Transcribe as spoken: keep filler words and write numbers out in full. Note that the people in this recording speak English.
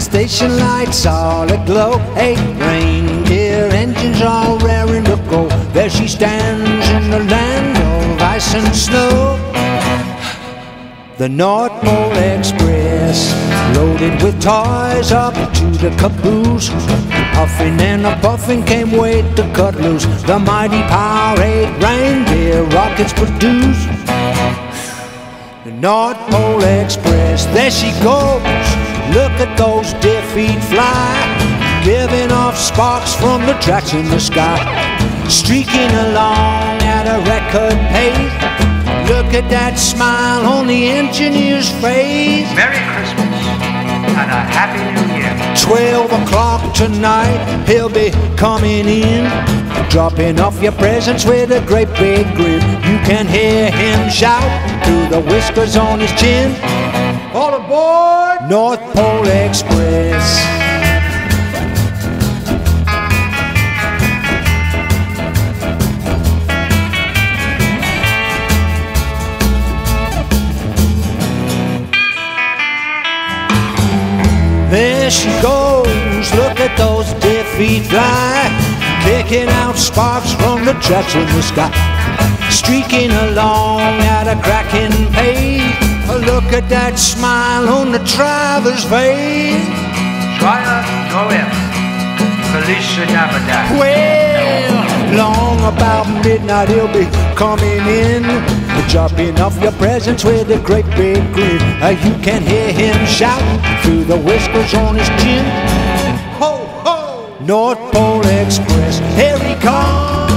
the station lights all aglow, eight reindeer engines all raring to go. There she stands in the land of ice and snow. The North Pole Express, loaded with toys up to the caboose, puffing and a puffing, can't wait to cut loose. The mighty power eight reindeer rockets produce. The North Pole Express, there she goes. Look at those dear feet fly, giving off sparks from the tracks in the sky, streaking along at a record pace. Look at that smile on the engineer's face. Merry Christmas and a Happy New Year. Twelve o'clock tonight, he'll be coming in, dropping off your presents with a great big grin. You can hear him shout through the whiskers on his chin, "All aboard North Pole Express." There she goes, look at those dear feet fly, kicking out sparks from the tracks in the sky, streaking along at a cracking pace. Look at that smile on the driver's face. Driver, go in. Felicia Navidad. Well, long about midnight he'll be coming in, dropping off your presents with a great big grin. You can hear him shout through the whiskers on his chin, "Ho, ho! North Pole Express, here he comes!"